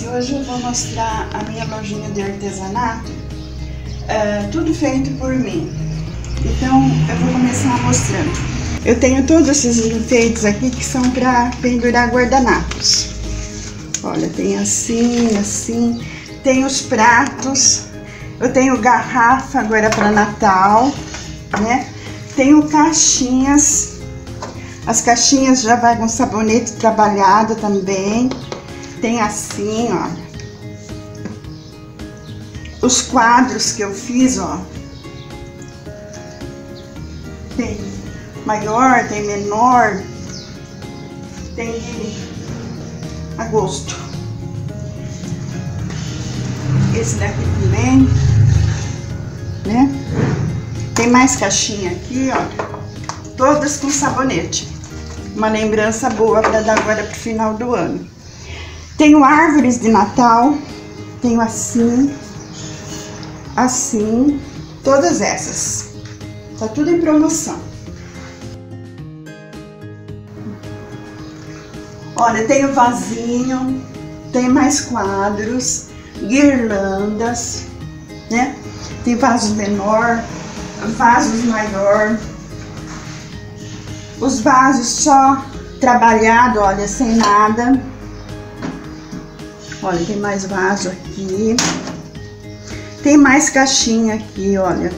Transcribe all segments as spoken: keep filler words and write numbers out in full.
Guys, hoje eu vou mostrar a minha lojinha de artesanato, uh, tudo feito por mim. Então eu vou começar mostrando. Eu tenho todos esses enfeites aqui que são para pendurar guardanapos. Olha, tem assim, assim, tem os pratos, eu tenho garrafa agora para Natal, né? Tenho caixinhas. As caixinhas já vai com sabonete trabalhado também. Tem assim, ó. Os quadros que eu fiz, ó. Tem maior, tem menor. Tem a gosto. Esse daqui também, né? Tem mais caixinha aqui, ó. Todas com sabonete. Uma lembrança boa para dar agora pro final do ano. Tenho árvores de Natal, tenho assim, assim, todas essas. Tá tudo em promoção. Olha, tenho vasinho, tem mais quadros, guirlandas, né? Tem vaso menor, vasos maior. Os vasos só trabalhado, olha, sem nada. Olha, tem mais vaso aqui. Tem mais caixinha aqui, olha.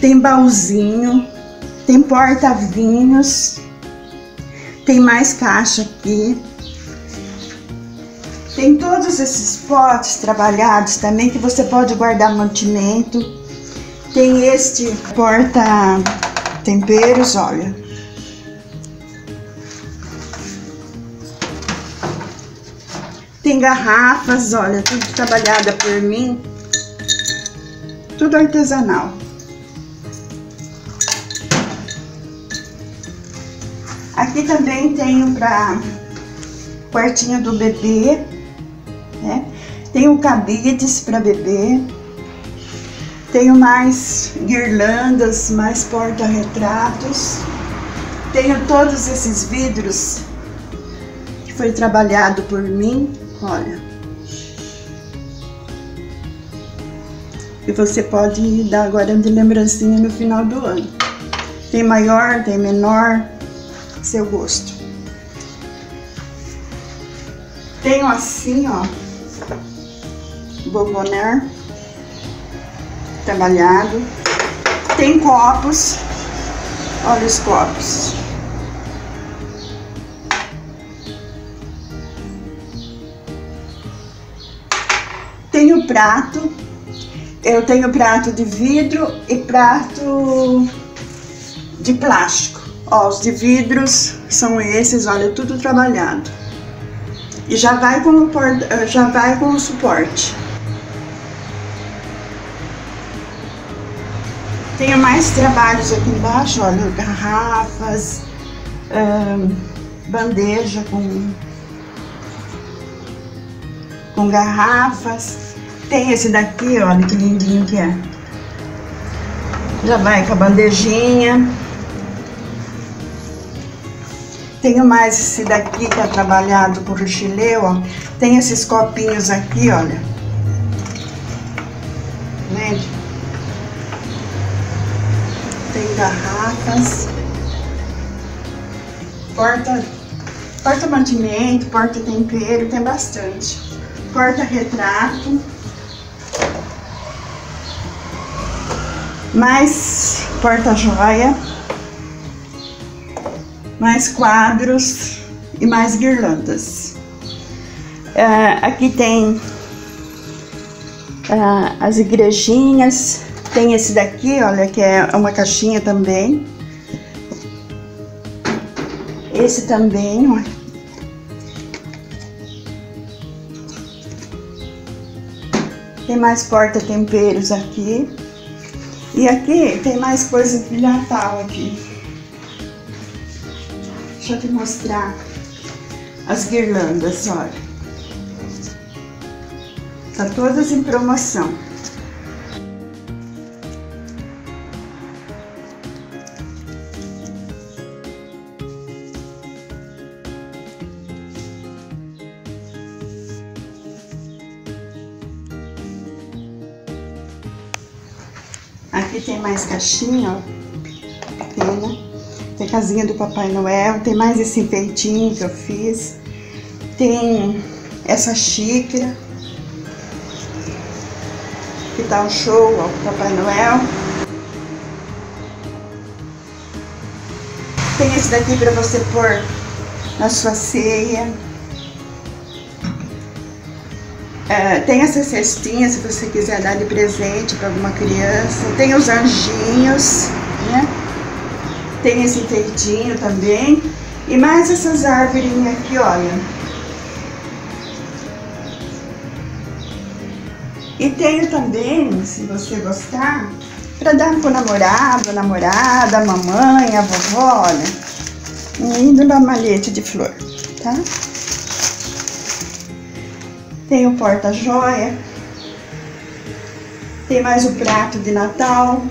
Tem baúzinho. Tem porta-vinhos. Tem mais caixa aqui. Tem todos esses potes trabalhados também, que você pode guardar mantimento. Tem este porta-temperos, olha. Tem garrafas, olha, tudo trabalhada por mim, tudo artesanal. Aqui também tenho para quartinho do bebê, né? Tenho cabides para bebê, tenho mais guirlandas, mais porta-retratos, tenho todos esses vidros que foi trabalhado por mim. Olha, e você pode dar agora de lembrancinha no final do ano. Tem maior, tem menor, seu gosto. Tenho assim, ó, bombonier trabalhado. Tem copos, olha os copos. Tenho prato, eu tenho prato de vidro e prato de plástico. Ó, os de vidros são esses, olha, tudo trabalhado. E já vai com o, já vai com o suporte. Tenho mais trabalhos aqui embaixo, olha, garrafas, hum, bandeja com, com garrafas. Tem esse daqui, olha que lindinho que é. Já vai com a bandejinha. Tenho mais esse daqui que é trabalhado por chileu, ó. Tem esses copinhos aqui, olha. Vende? Tem garrafas. Porta, porta mantimento, porta tempero, tem bastante. Porta retrato. Mais porta-joia, mais quadros e mais guirlandas. Uh, aqui tem uh, as igrejinhas, tem esse daqui, olha, que é uma caixinha também. Esse também, ó. Tem mais porta-temperos aqui. E aqui tem mais coisas de Natal aqui. Deixa eu te mostrar as guirlandas, olha. Tá todas em promoção. Aqui tem mais caixinha, ó, pequena. Tem a casinha do Papai Noel, tem mais esse enfeitinho que eu fiz. Tem essa xícara, que dá um show, ó, pro Papai Noel. Tem esse daqui pra você pôr na sua ceia. É, tem essa cestinha, se você quiser dar de presente para alguma criança. Tem os anjinhos, né? Tem esse enfeitinho também. E mais essas árvorinhas aqui, olha. E tenho também, se você gostar, para dar pro namorado, namorada, a mamãe, a vovó, olha. Um lindo ramalhete de flor, tá? Tem o porta-joia, tem mais o prato de Natal,